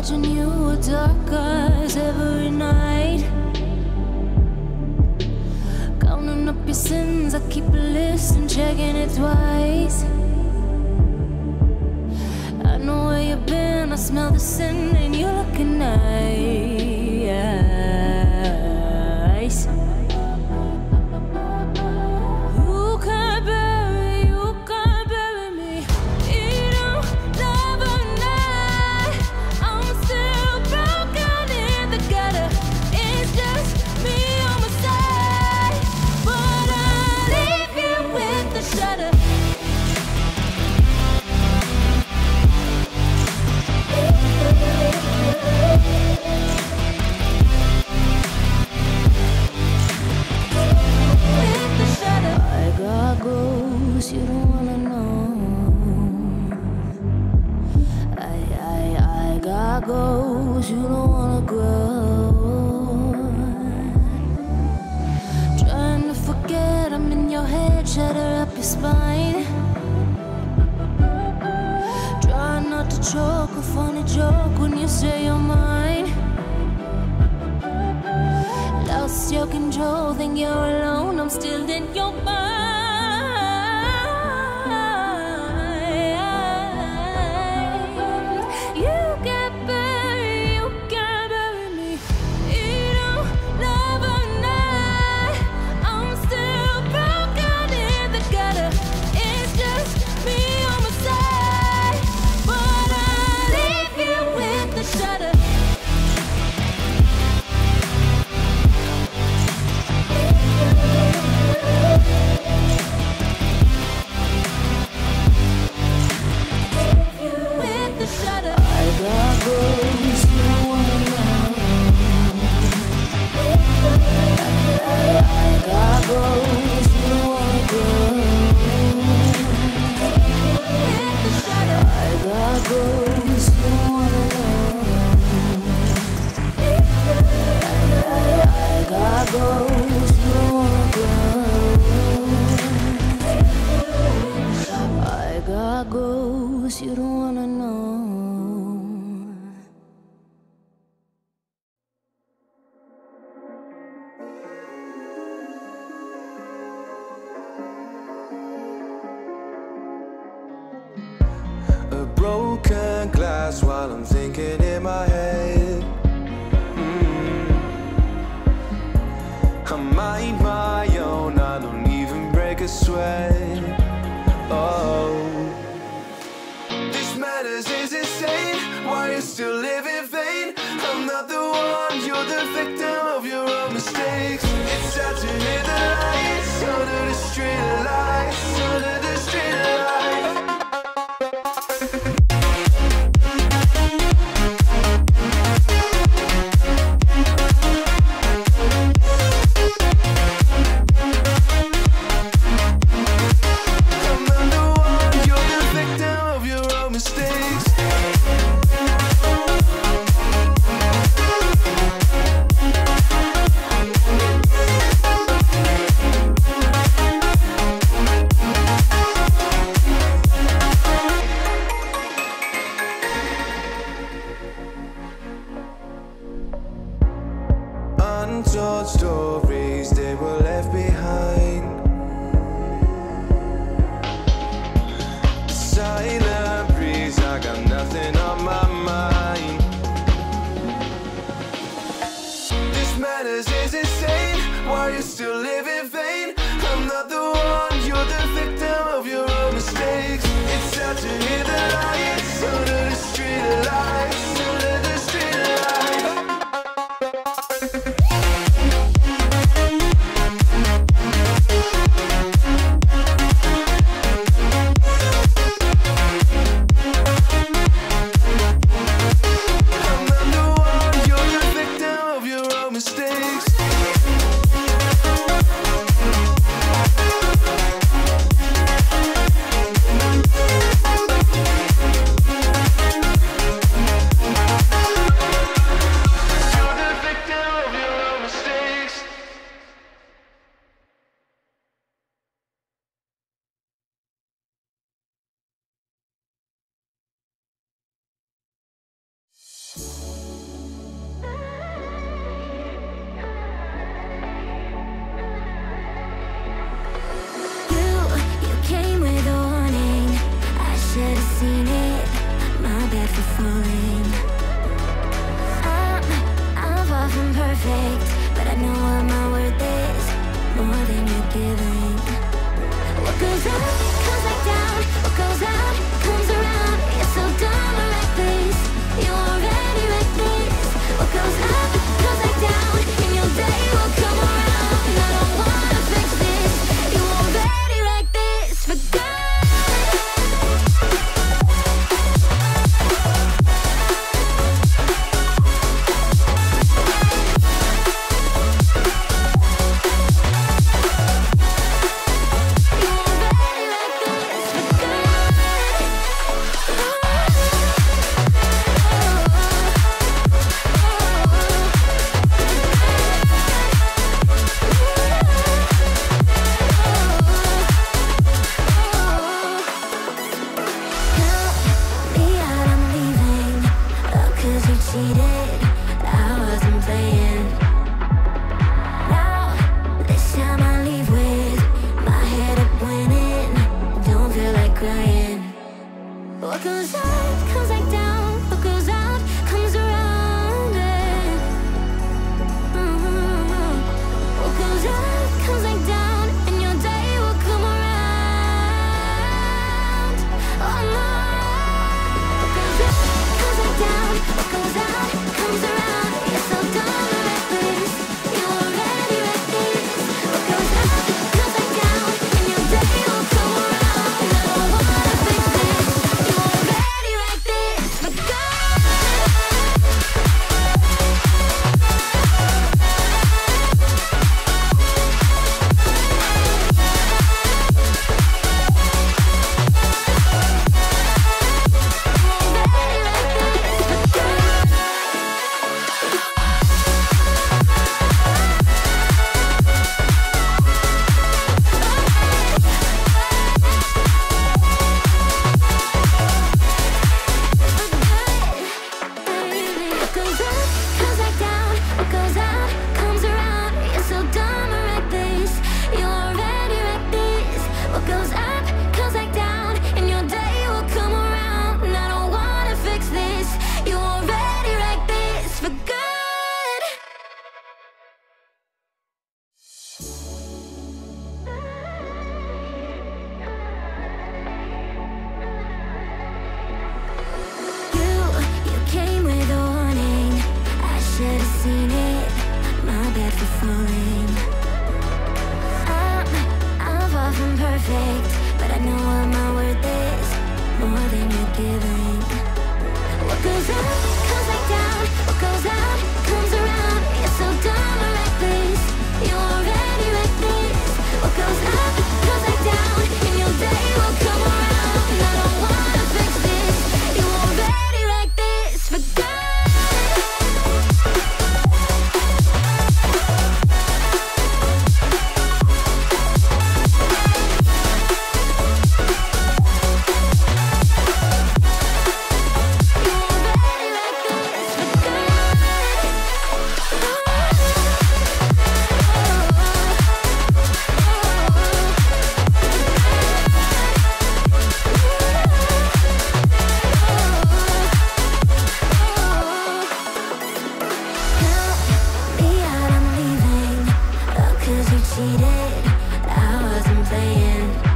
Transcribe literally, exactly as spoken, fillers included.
watching you with dark eyes every night, counting up your sins. I keep a list and checking it twice. I know where you've been, I smell the sin and you looking nice. You don't wanna know. I, I, I got goals. You don't wanna grow. Trying to forget I'm in your head, shatter up your spine. Try not to choke, a funny joke when you say you're mine. Lost your control, think you're alone. I'm still in your mind. Goes, you don't wanna know. A broken glass while I'm thinking in my head. Mm. I mind my own, I don't even break a sweat. Oh. Is insane, why you still live in vain? I'm not the one, you're the victim of your own mistakes. It's time to hit the lights, under the street lights, under the street lights. Untold stories, they were left behind. The silent breeze, I got nothing on my mind. This madness is insane, why you still live in vain? I'm not the one, you're the victim of your own mistakes. It's time to hear the lights, under the street lights, under the street lights. We'll be right back. cheated, I wasn't playing. Now, this time I leave with my head up winning. Don't feel like crying. What goes up comes back down. What goes up comes around it. Mm-hmm. What goes up comes back down, and your day will come around. Oh no. What goes up comes back down. What goes out comes around. You're so done with this. You already read this. What goes up comes back down, and your day will come around. I don't wanna fix this. You already read this. But go. Cheated, I wasn't playing.